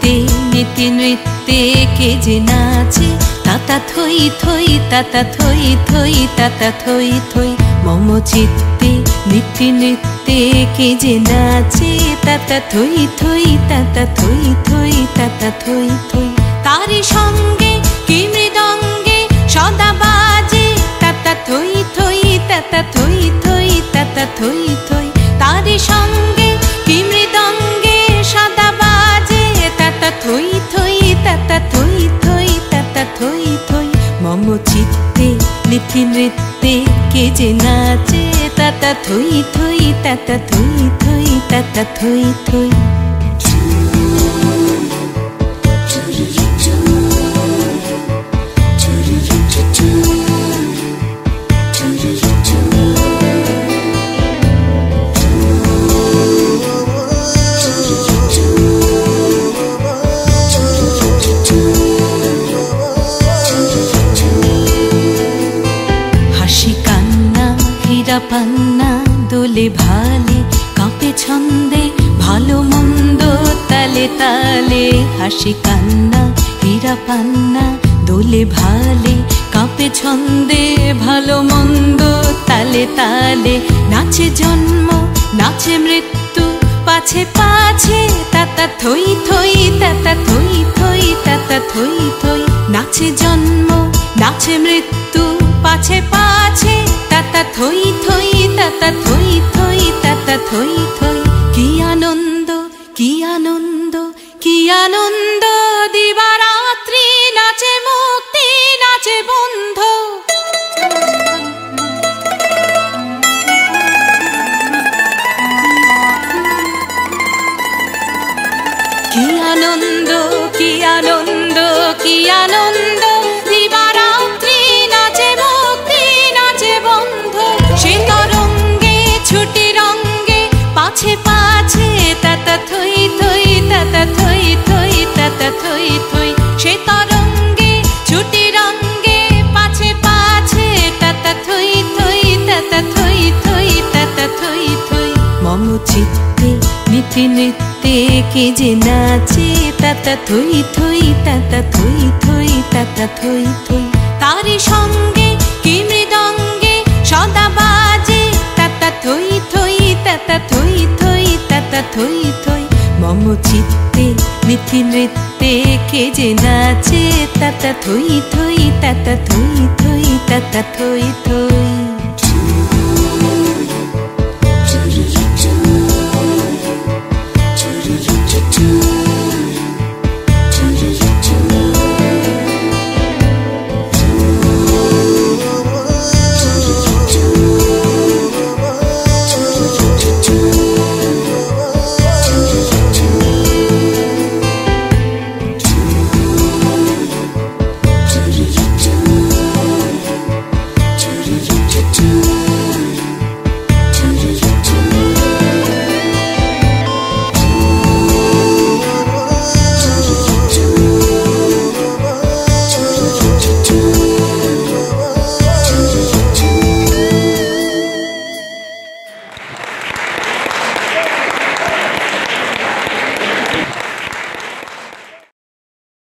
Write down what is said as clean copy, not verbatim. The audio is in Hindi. चित्ते नीति नृत्ये के जे नाचे ताता थोई थोई ताता थोई थोई ताता थोई थोई मौमो चित्ते नीति नृत्ये के जे नाचे ताता थोई थोई ताता थोई थोई ताता थोई थोई तारी संगे कि मृदंगे सदा बाजे ताता थोई थोई ताता थोई थोई ताता थोई थोई तारी संगे थोई थोई ताता थोई थोई ताता थोई थोई मौमो चित्ते नीति नृत्ये के जे नाचे ताता थोई थोई ताता थोई थोई ताता थोई थोई पन्ना दोले भाले कापे छंदे भालो मंदो ताले ताले हासि कान्ना हीरा पन्ना दोले भाले कापे छंदे भालो मंदो ताले ताले नाचे जन्म नाचे मृत्यु पाछे पाछे ताता थोई थोई ताता थोई थोई ताता थोई थोई नाचे जन्म नाचे मृत्यु पाछे पाछे ताता थोई थोई ताता थोई थोई ताता थोई थोई की आनंद दिवारात्रि नाचे मुक्ति नाचे बंधु की आनंद पाछे पाछे ताता थोई थोई ताता थोई थोई ताता थोई थोई से तरंगे छुटी रंगे पाछे पाछे ताता थोई थोई ताता थोई थोई ताता थोई थोई मौमो चित्ते नीति नृत्ये के जे नाचे ताता थोई थोई ताता थोई थोई ताता थोई थोई तारी संगे कि मृदंगे सदा बाजे ताता थोई थोई ताता थोई थोई ताता थोई थोई मौमो चित्ते नीति नृत्ये के जे नाचे ताता थोई थोई ताता थोई थोई ताता थोई थोई।